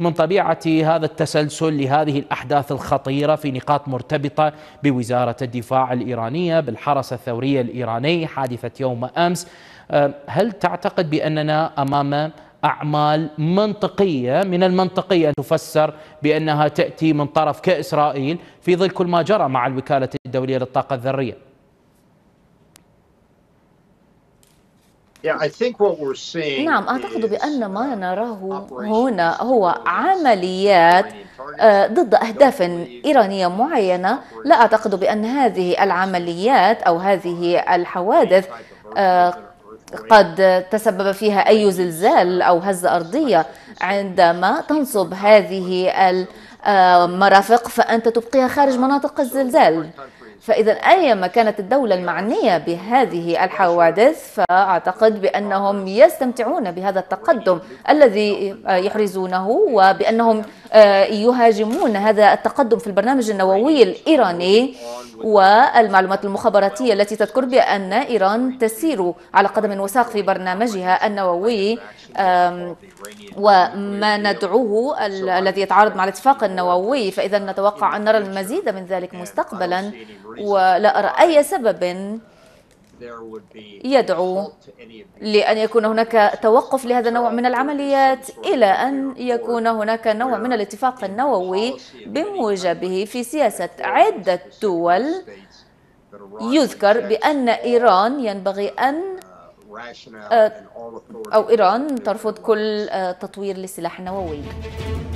من طبيعة هذا التسلسل لهذه الأحداث الخطيرة في نقاط مرتبطة بوزارة الدفاع الإيرانية بالحرس الثوري الإيراني حادثة يوم أمس، هل تعتقد بأننا أمام أعمال منطقية من المنطقية أن تفسر بأنها تأتي من طرف كإسرائيل في ظل كل ما جرى مع الوكالة الدولية للطاقة الذرية؟ نعم، أعتقد بأن ما نراه هنا هو عمليات ضد أهداف إيرانية معينة. لا أعتقد بأن هذه العمليات أو هذه الحوادث قد تسبب فيها أي زلزال أو هزة أرضية. عندما تنصب هذه المرافق فأنت تبقيها خارج مناطق الزلزال، فإذا أيما كانت الدولة المعنية بهذه الحوادث فأعتقد بأنهم يستمتعون بهذا التقدم الذي يحرزونه، وبأنهم يهاجمون هذا التقدم في البرنامج النووي الإيراني. والمعلومات المخابراتية التي تذكر بأن إيران تسير على قدم وساق في برنامجها النووي وما ندعوه الذي يتعارض مع الاتفاق النووي، فإذا نتوقع أن نرى المزيد من ذلك مستقبلا، ولا أرى أي سبب يدعو لأن يكون هناك توقف لهذا النوع من العمليات إلى أن يكون هناك نوع من الاتفاق النووي بموجبه في سياسة عدة دول. يذكر بأن إيران ينبغي أن أو إيران ترفض كل تطوير للسلاح النووي.